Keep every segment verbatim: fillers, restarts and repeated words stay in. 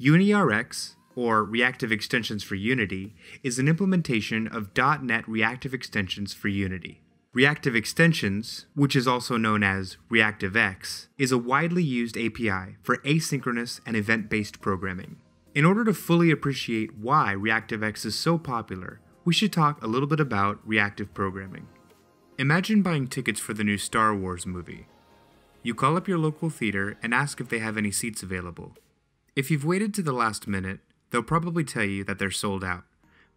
UniRx, or Reactive Extensions for Unity, is an implementation of dot net Reactive Extensions for Unity. Reactive Extensions, which is also known as ReactiveX, is a widely used A P I for asynchronous and event-based programming. In order to fully appreciate why ReactiveX is so popular, we should talk a little bit about reactive programming. Imagine buying tickets for the new Star Wars movie. You call up your local theater and ask if they have any seats available. If you've waited to the last minute, they'll probably tell you that they're sold out,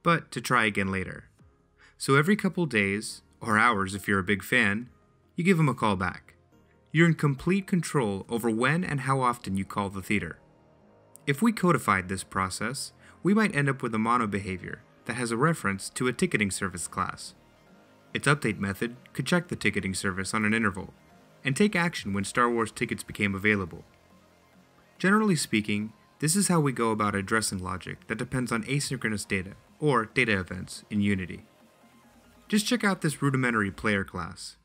but to try again later. So every couple days, or hours if you're a big fan, you give them a call back. You're in complete control over when and how often you call the theater. If we codified this process, we might end up with a mono behavior that has a reference to a ticketing service class. Its update method could check the ticketing service on an interval and take action when Star Wars tickets became available. Generally speaking, this is how we go about addressing logic that depends on asynchronous data, or data events, in Unity. Just check out this rudimentary player class.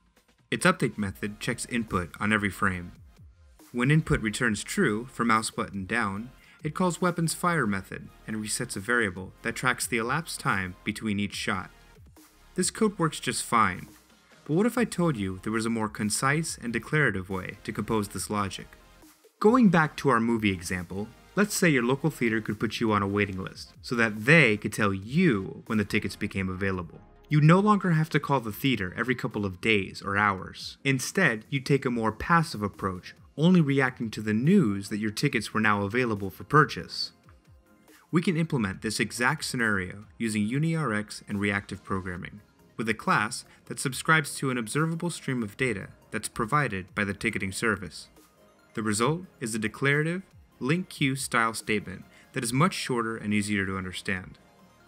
Its update method checks input on every frame. When input returns true for mouse button down, it calls weapons fire method and resets a variable that tracks the elapsed time between each shot. This code works just fine, but what if I told you there was a more concise and declarative way to compose this logic? Going back to our movie example, let's say your local theater could put you on a waiting list so that they could tell you when the tickets became available. You no longer have to call the theater every couple of days or hours. Instead, you take a more passive approach, only reacting to the news that your tickets were now available for purchase. We can implement this exact scenario using UniRx and reactive programming, with a class that subscribes to an observable stream of data that's provided by the ticketing service. The result is a declarative, LinkQ style statement that is much shorter and easier to understand,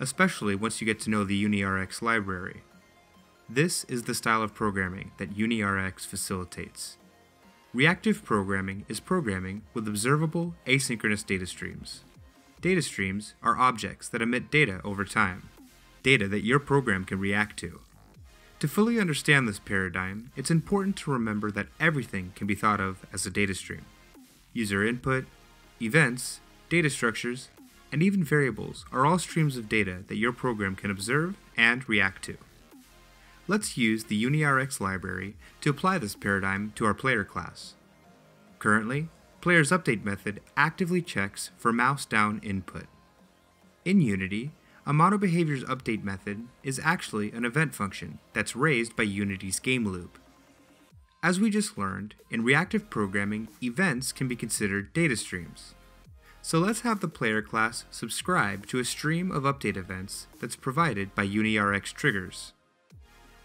especially once you get to know the UniRx library. This is the style of programming that UniRx facilitates. Reactive programming is programming with observable, asynchronous data streams. Data streams are objects that emit data over time, data that your program can react to. To fully understand this paradigm, it's important to remember that everything can be thought of as a data stream. User input, events, data structures, and even variables are all streams of data that your program can observe and react to. Let's use the UniRx library to apply this paradigm to our player class. Currently, player's update method actively checks for mouse down input. In Unity, a mono behavior's update method is actually an event function that's raised by Unity's game loop. As we just learned, in reactive programming, events can be considered data streams. So let's have the player class subscribe to a stream of update events that's provided by UniRx triggers.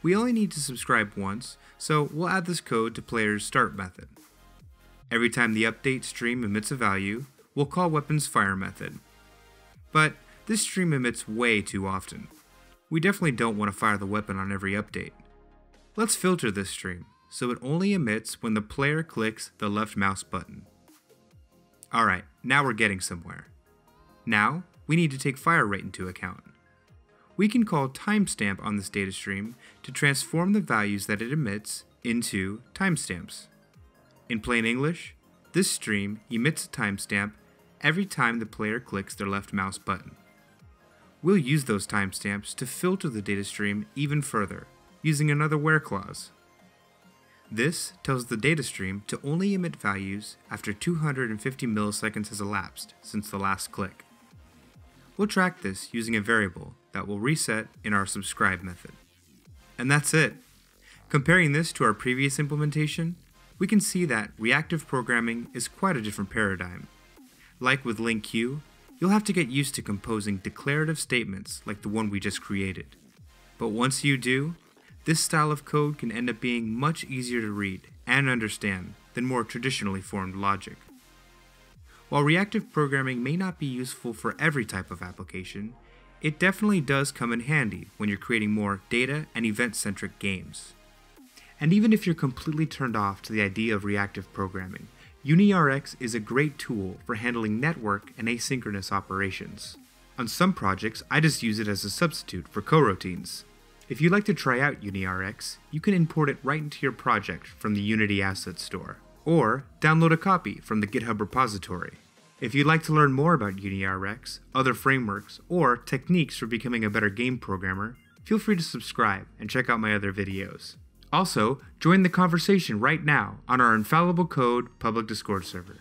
We only need to subscribe once, so we'll add this code to player's start method. Every time the update stream emits a value, we'll call weapons fire method. But this stream emits way too often. We definitely don't want to fire the weapon on every update. Let's filter this stream so it only emits when the player clicks the left mouse button. Alright, now we're getting somewhere. Now, we need to take fire rate into account. We can call timestamp on this data stream to transform the values that it emits into timestamps. In plain English, this stream emits a timestamp every time the player clicks their left mouse button. We'll use those timestamps to filter the data stream even further, using another where clause. This tells the data stream to only emit values after two hundred fifty milliseconds has elapsed since the last click. We'll track this using a variable that will reset in our subscribe method. And that's it! Comparing this to our previous implementation, we can see that reactive programming is quite a different paradigm. Like with LinkQ, you'll have to get used to composing declarative statements like the one we just created. But once you do, this style of code can end up being much easier to read and understand than more traditionally formed logic. While reactive programming may not be useful for every type of application, it definitely does come in handy when you're creating more data and event-centric games. And even if you're completely turned off to the idea of reactive programming, UniRx is a great tool for handling network and asynchronous operations. On some projects, I just use it as a substitute for coroutines. If you'd like to try out UniRx, you can import it right into your project from the Unity Asset Store, or download a copy from the GitHub repository. If you'd like to learn more about UniRx, other frameworks, or techniques for becoming a better game programmer, feel free to subscribe and check out my other videos. Also, join the conversation right now on our Infallible Code public Discord server.